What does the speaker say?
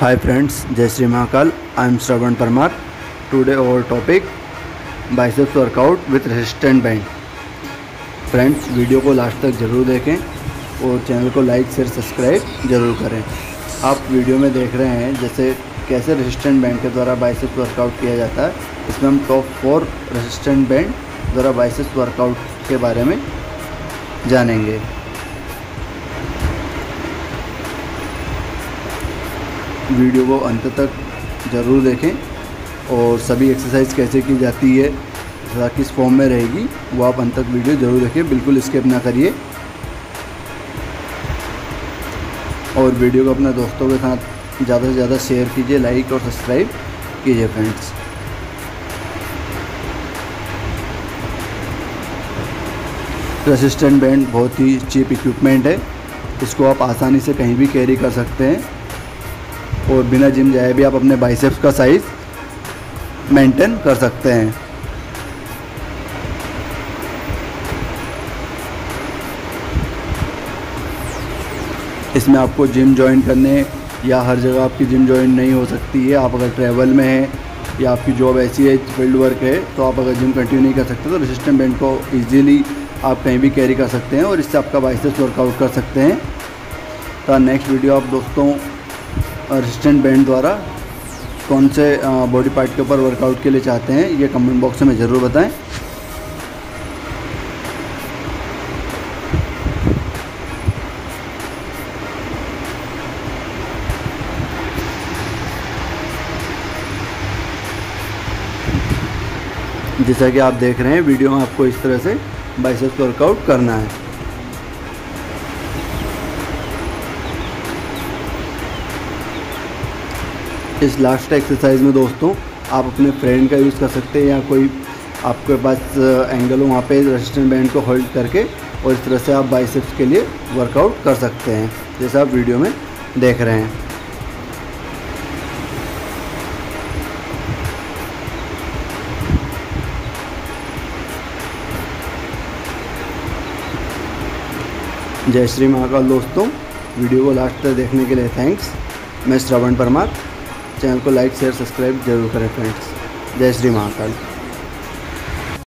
Hi friends, Jay Shree Mahakal. I am Shravan Parmar. Today our topic biceps workout with resistant band. Friends, video को last तक ज़रूर देखें और channel को like share subscribe ज़रूर करें। आप वीडियो में देख रहे हैं जैसे कैसे रेजिस्टेंट बैंड के द्वारा बाइसेप्स वर्कआउट किया जाता है। इसमें हम टॉप 4 रेजिस्टेंट बैंड द्वारा बाइसेप्स वर्कआउट के बारे में जानेंगे। वीडियो को अंत तक ज़रूर देखें और सभी एक्सरसाइज कैसे की जाती है तथा किस फॉर्म में रहेगी वो आप अंत तक वीडियो ज़रूर देखें, बिल्कुल स्किप ना करिए। और वीडियो को अपने दोस्तों के साथ ज़्यादा से ज़्यादा शेयर कीजिए, लाइक और सब्सक्राइब कीजिए। फ्रेंड्स, रेजिस्टेंट बैंड बहुत ही चीप इक्विपमेंट है, इसको आप आसानी से कहीं भी कैरी कर सकते हैं और बिना जिम जाए भी आप अपने बाइसेप्स का साइज मेंटेन कर सकते हैं। इसमें आपको जिम ज्वाइन करने या हर जगह आपकी जिम ज्वाइन नहीं हो सकती है। आप अगर ट्रैवल में हैं या आपकी जॉब ऐसी है, फील्ड वर्क है, तो आप अगर जिम कंटिन्यू नहीं कर सकते तो रेजिस्टेंट बैंड को ईजीली आप कहीं भी कैरी कर सकते हैं और इससे आपका बाइसेप्स वर्कआउट कर सकते हैं। तो नेक्स्ट वीडियो आप दोस्तों रेजिस्टेंट बैंड द्वारा कौन से बॉडी पार्ट के ऊपर वर्कआउट के लिए चाहते हैं ये कमेंट बॉक्स में ज़रूर बताएं। जैसा कि आप देख रहे हैं वीडियो में, आपको इस तरह से बाइसेप्स वर्कआउट करना है। इस लास्ट एक्सरसाइज में दोस्तों आप अपने फ्रेंड का यूज़ कर सकते हैं या कोई आपके पास एंगल हो वहाँ पे रेजिस्टेंट बैंड को होल्ड करके और इस तरह से आप बाइसेप्स के लिए वर्कआउट कर सकते हैं जैसा आप वीडियो में देख रहे हैं। जय श्री महाकाल दोस्तों, वीडियो को लास्ट तक देखने के लिए थैंक्स। मैं श्रवण परमार। चैनल को लाइक शेयर सब्सक्राइब जरूर करें फ्रेंड्स। जय श्री महाकाल।